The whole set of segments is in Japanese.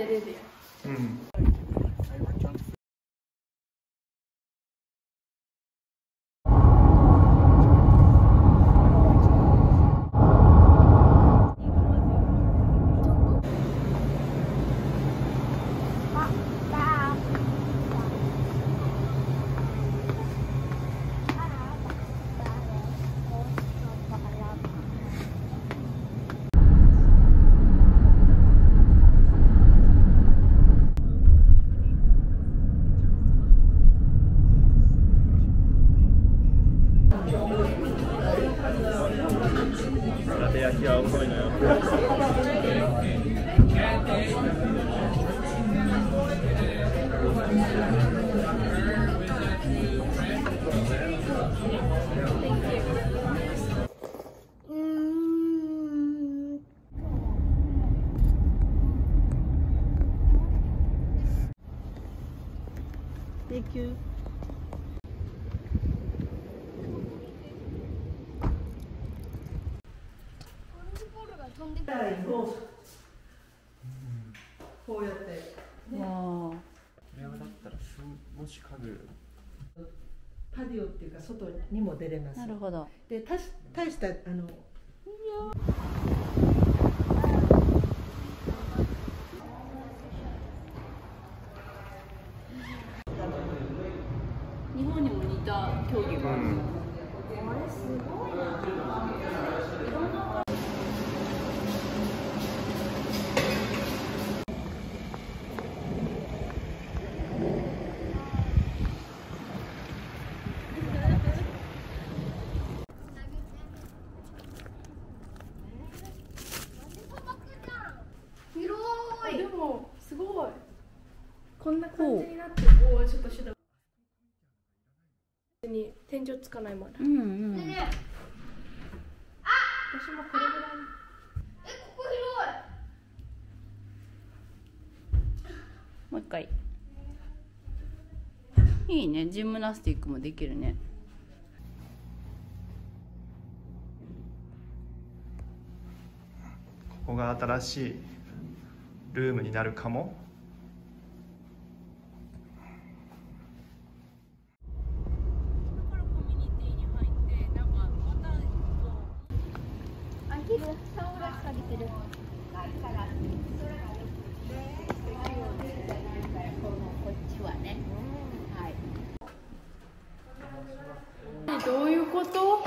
Hallelujah. Thank you.パディオっていうか外にも出れます。なるほど。で、大した日本にも似た競技がある。あれすごいな。いろんな。こんな感じになって、おお、ちょっとしだ。に天井つかないまだ。うんうん。私もこれぐらい。ここ広い。もう一回。いいね、ジムナスティックもできるね。ここが新しいルームになるかも。どういうこと？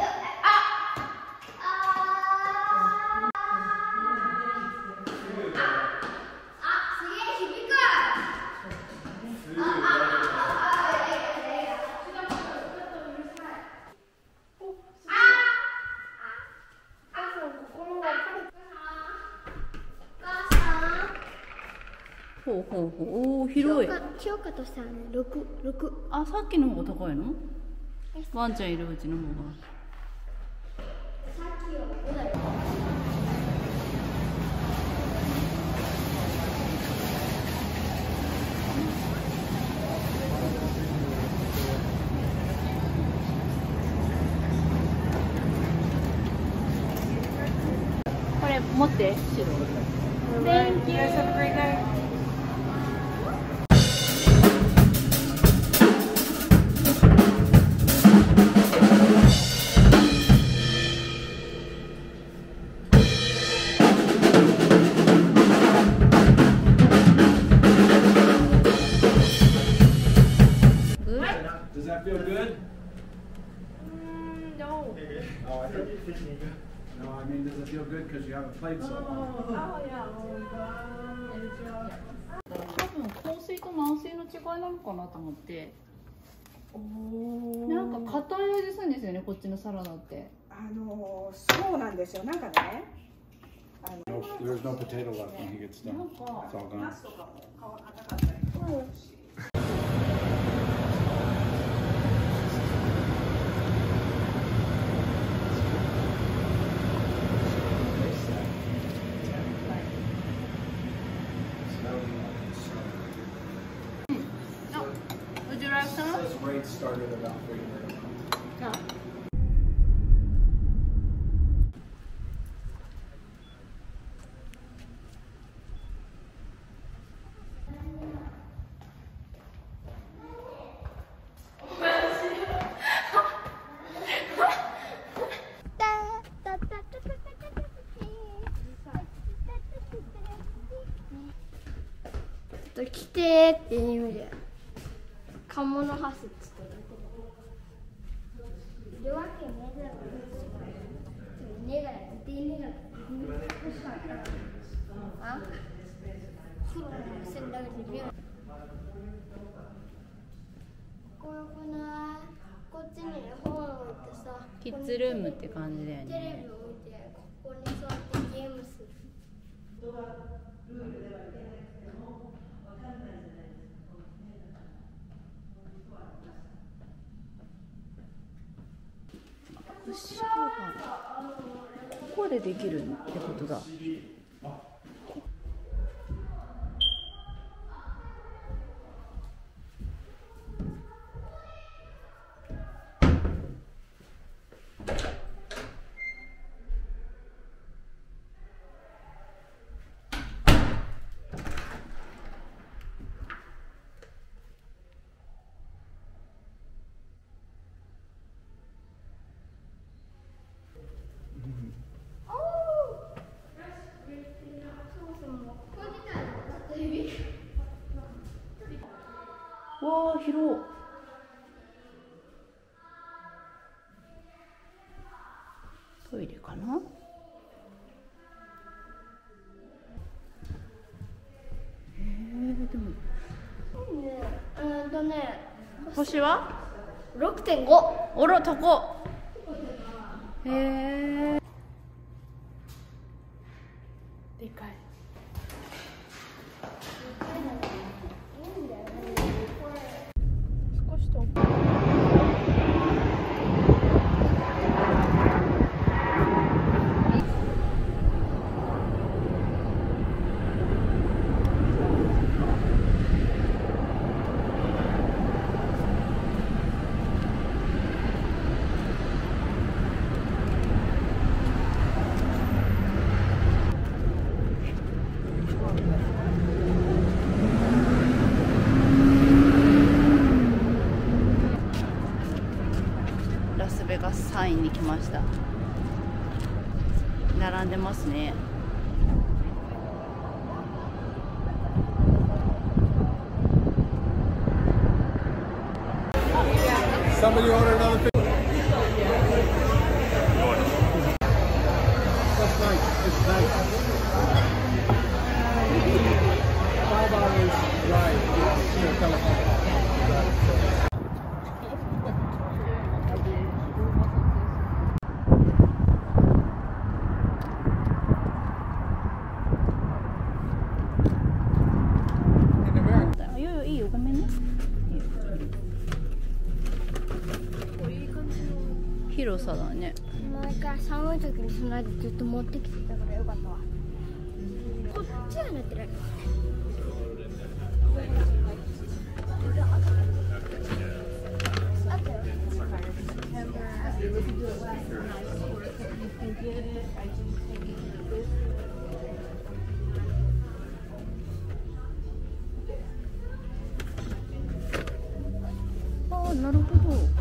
ほうほうほう、おー、広い。清香とさん6。あ、さっきの方が高いの？ワンちゃんいるうちの方が。これ持って。Thank you。No, I mean, does it feel good because you haven't played so long? Oh, yeah. Oh, yeah. 硬水と軟水の違いなのかなと思って。なんか硬い味するんですよね、こっちのサラダって。そうなんですよ。なんかね。There's no potato left when he gets done. It's all gone. ちょっと来てーって意味でカモノハスっつっただけ。夜明け目覚めてあ黒の線だけで見えない。怖くない。こっちに本を置いてさ、キッズルームって感じだよね。テレビを置いてここに座ってゲームする。後ろがここでできるってことだ。わあ、広っ。トイレかな。でも。星は。6.5。おろ、高っ。でかい。サインに来ました。並んでますね。広さだね。前から寒い時に備えてずっと持ってきてたからよかったわ。こっちはなってない。ああ、なるほど。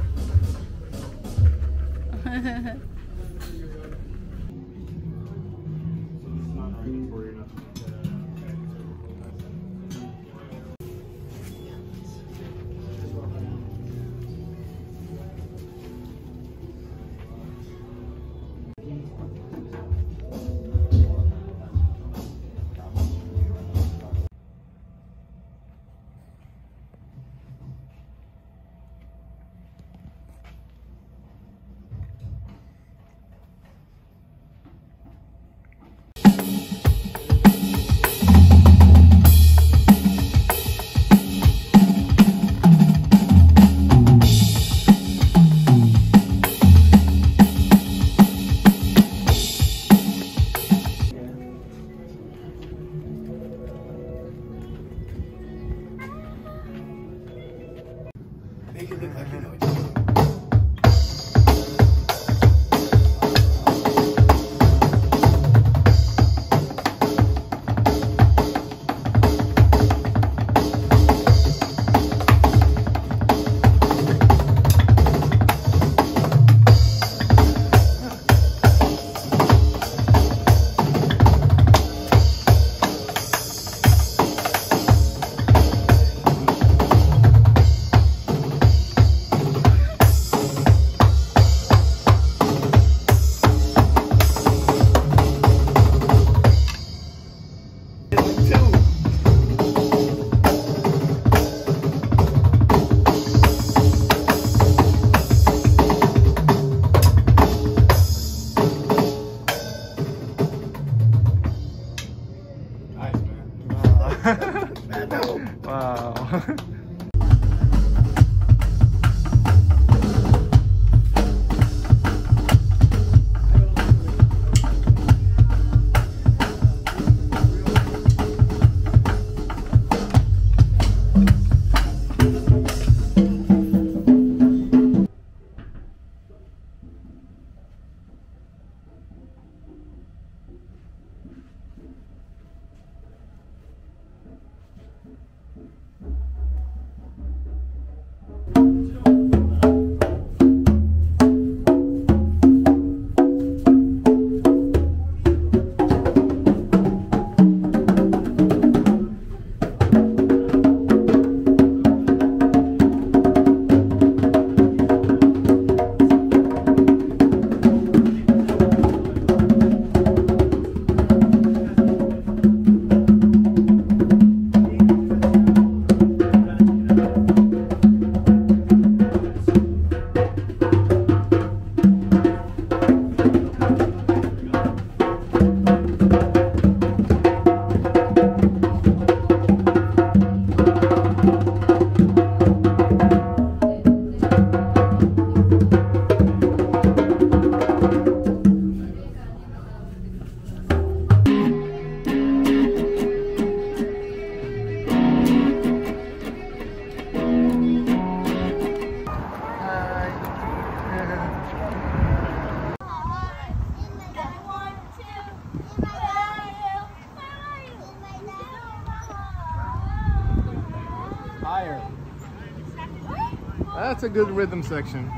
That's a good rhythm section.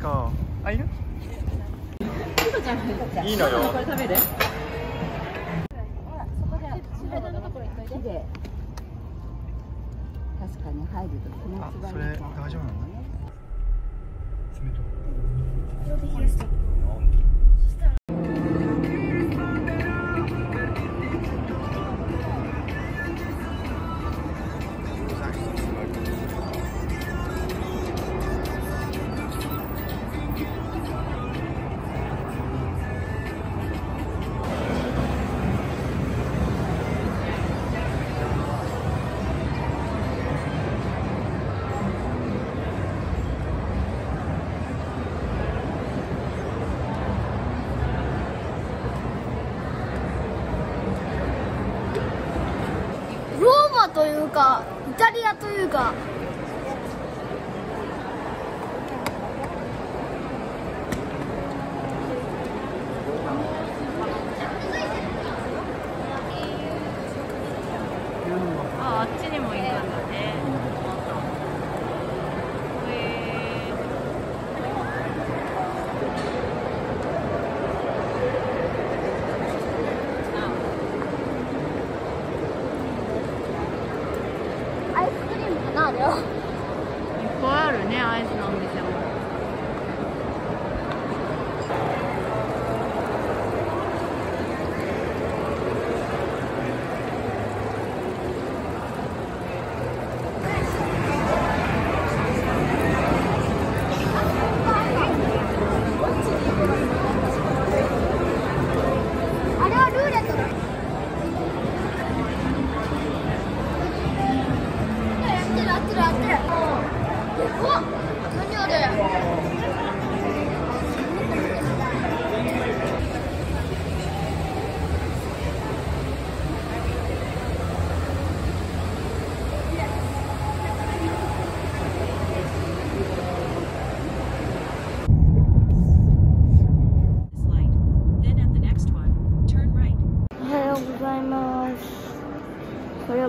顔。あ、いる？いいのよ。これ食べる？ほら、そこじゃ、白玉のところ行っといて。確かに入ると気持ちがいい。それ大丈夫なの？冷たい。というかイタリアというかあっちにもいるんだね。No, no.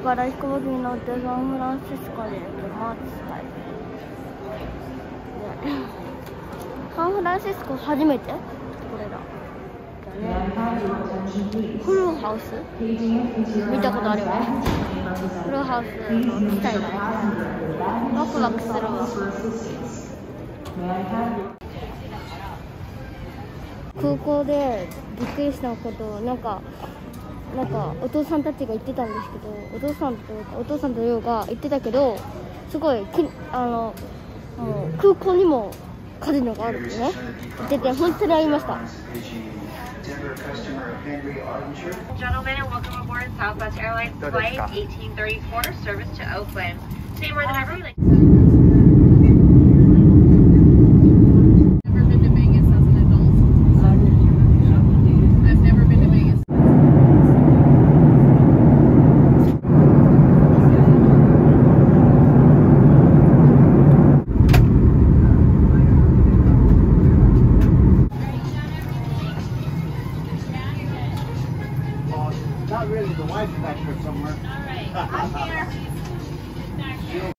から飛行機に乗ってサンフランシスコに行きます。ね、サンフランシスコ初めてこれだ。フルハウス見たことあるよね。フルハウスの機体だね。ワクワクするわ。空港でびっくりしたこと、なんかお父さんたちが言ってたんですけど、お父さんと亮が言ってたけど、すごい空港にもカジノがあるってね言ってて、本当にありました。Not really, the wife is back here somewhere. All right, I'm here.